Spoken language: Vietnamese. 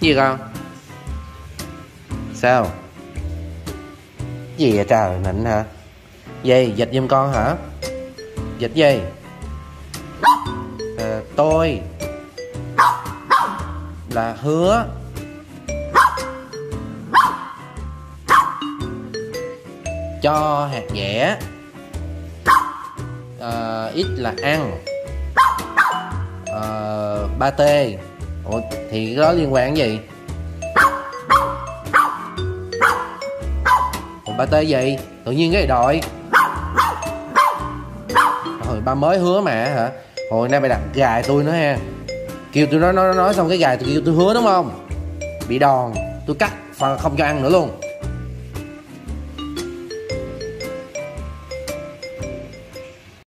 Gì con? Sao? Gì vậy trời, nịnh hả? Gì, dịch giùm con hả? Dịch gì? Tôi là hứa. Cho hạt dẻ. Ít là ăn. Ba tê. Ủa, thì cái đó liên quan cái gì? Ủa, ba tê gì? Tự nhiên cái gì đội? Hồi ba mới hứa mà hả? Hồi nay mày đặt gài tôi nữa ha. Kêu tôi nói xong cái gài tôi kêu tôi hứa đúng không? Bị đòn, tôi cắt phần không cho ăn nữa luôn.